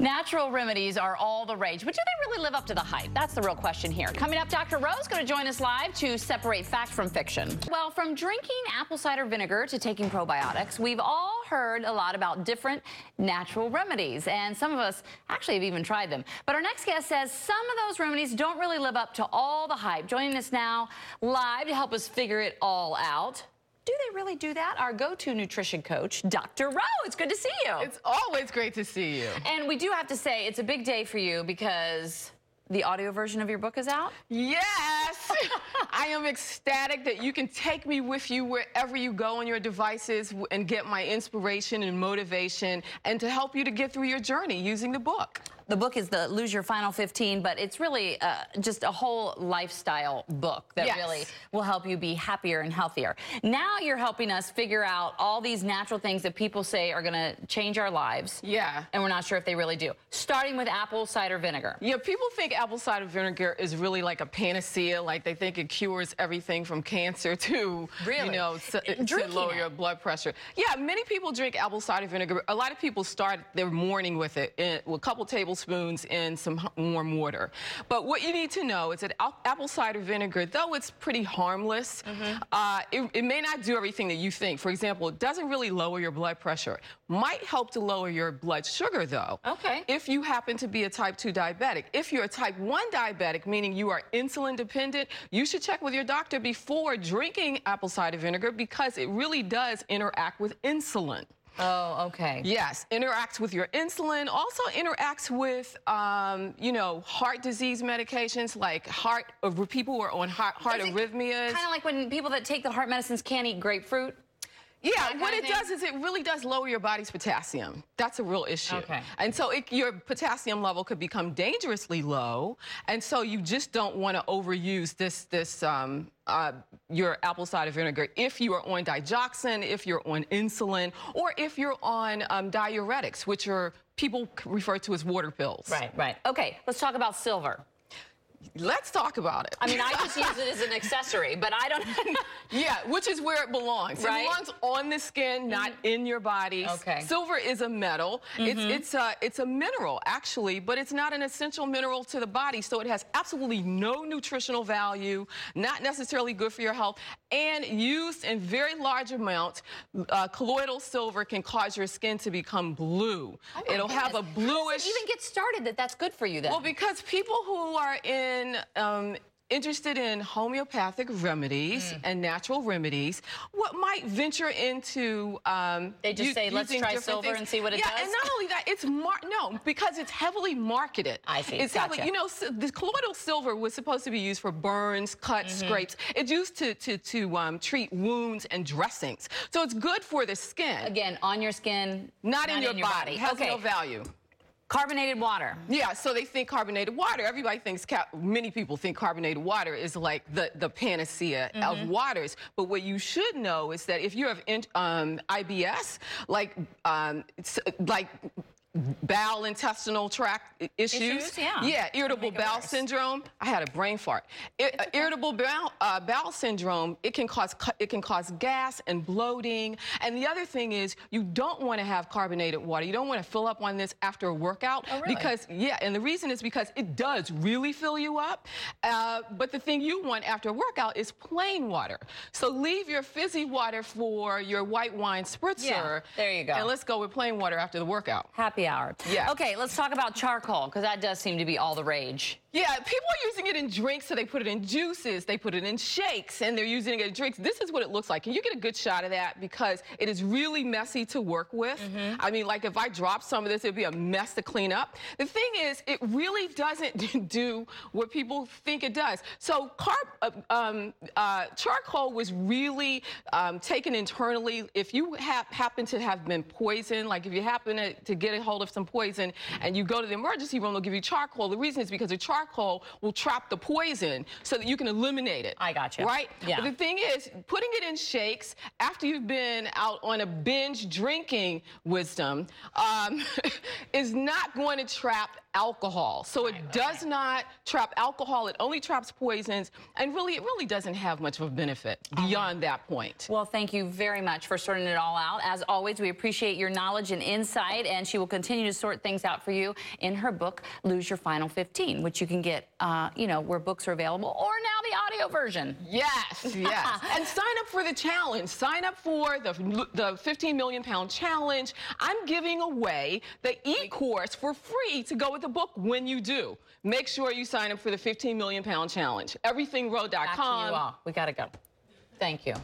Natural remedies are all the rage, but do they really live up to the hype? That's the real question here. Coming up, Dr. Ro is going to join us live to separate fact from fiction. Well, from drinking apple cider vinegar to taking probiotics, we've all heard a lot about different natural remedies, and some of us actually have even tried them. But our next guest says some of those remedies don't really live up to all the hype. Joining us now live to help us figure it all out. Do they really do that? Our go-to nutrition coach, Dr. Ro. It's good to see you. It's always great to see you. And we do have to say it's a big day for you because the audio version of your book is out? Yes! I am ecstatic that you can take me with you wherever you go on your devices and get my inspiration and motivation and to help you to get through your journey using the book. The book is the Lose Your Final 15, but it's really just a whole lifestyle book that really will help you be happier and healthier. Now you're helping us figure out all these natural things that people say are gonna change our lives. Yeah. And we're not sure if they really do. Starting with apple cider vinegar. Yeah, people think apple cider vinegar is really like a panacea, like they think it cures everything from cancer to, you know, to lower your blood pressure. Yeah, many people drink apple cider vinegar. A lot of people start their morning with it, with a couple tablespoons in some warm water. But what you need to know is that apple cider vinegar, though it's pretty harmless, it may not do everything that you think. For example, it doesn't really lower your blood pressure. Might help to lower your blood sugar, though. Okay. If you happen to be a type 2 diabetic. If you're a type 1 diabetic, meaning you are insulin dependent, you should check with your doctor before drinking apple cider vinegar because it really does interact with insulin. Oh, okay. Yes, interacts with your insulin, also interacts with, you know, heart disease medications like people who are on heart arrhythmias. Kind of like when people that take the heart medicines can't eat grapefruit? Yeah, what it does is it really does lower your body's potassium. That's a real issue. Okay. And so your potassium level could become dangerously low, and so you just don't want to overuse your apple cider vinegar if you are on digoxin, if you're on insulin, or if you're on diuretics, which are people refer to as water pills. Right, right. Okay, let's talk about silver. Let's talk about it. I mean, I just use it as an accessory, but I don't... Yeah, which is where it belongs. Right? It belongs on the skin, not in your body. Okay. Silver is a metal. It's a mineral, actually, but it's not an essential mineral to the body, so it has absolutely no nutritional value, not necessarily good for your health, and used in very large amounts, colloidal silver can cause your skin to become blue. Oh my It'll goodness. Have a bluish... How does it even get started that that's good for you, then? Well, because people who are interested in homeopathic remedies and natural remedies, what might venture into they just say let's try silver and see what it does. And not only that, it's because it's heavily marketed. I see. It's gotcha. You know, so the colloidal silver was supposed to be used for burns, cuts, scrapes. It's used to treat wounds and dressings. So it's good for the skin. Again, on your skin, not in your body. It has no value. Carbonated water. Yeah, so they think carbonated water. Everybody thinks, many people think carbonated water is like the panacea of waters. But what you should know is that if you have IBS, like bowel intestinal tract issues. Yeah, irritable bowel syndrome. I had a brain fart. Irritable bowel syndrome, it can cause gas and bloating. And the other thing is you don't want to have carbonated water. You don't want to fill up on this after a workout because and the reason is because it does really fill you up. But the thing you want after a workout is plain water. So leave your fizzy water for your white wine spritzer. Yeah, there you go. And let's go with plain water after the workout. Happy hour. Yeah. Okay, let's talk about charcoal, because that does seem to be all the rage. Yeah, people are using it in drinks, so they put it in juices, they put it in shakes, and they're using it in drinks. This is what it looks like. Can you get a good shot of that? Because it is really messy to work with. I mean, like, if I dropped some of this, it'd be a mess to clean up. The thing is, it really doesn't do what people think it does. So charcoal was really taken internally. If you happen to have been poisoned, like if you happen to get a hold of some poison and you go to the emergency room, they'll give you charcoal. The reason is because the charcoal will trap the poison so that you can eliminate it. I got you. Right? Yeah. But the thing is, putting it in shakes after you've been out on a binge drinking is not going to trap alcohol. So it does not trap alcohol. It only traps poisons. And really, it really doesn't have much of a benefit beyond that point. Well, thank you very much for sorting it all out. As always, we appreciate your knowledge and insight, and she will continue to sort things out for you in her book, Lose Your Final 15, which you can get, you know, where books are available, or now the audio version. Yes, yes. And sign up for the challenge. Sign up for the 15 million pound challenge. I'm giving away the e-course for free to go with the book when you do. Make sure you sign up for the 15 million pound challenge. EverythingRoad.com. We got to go. Thank you.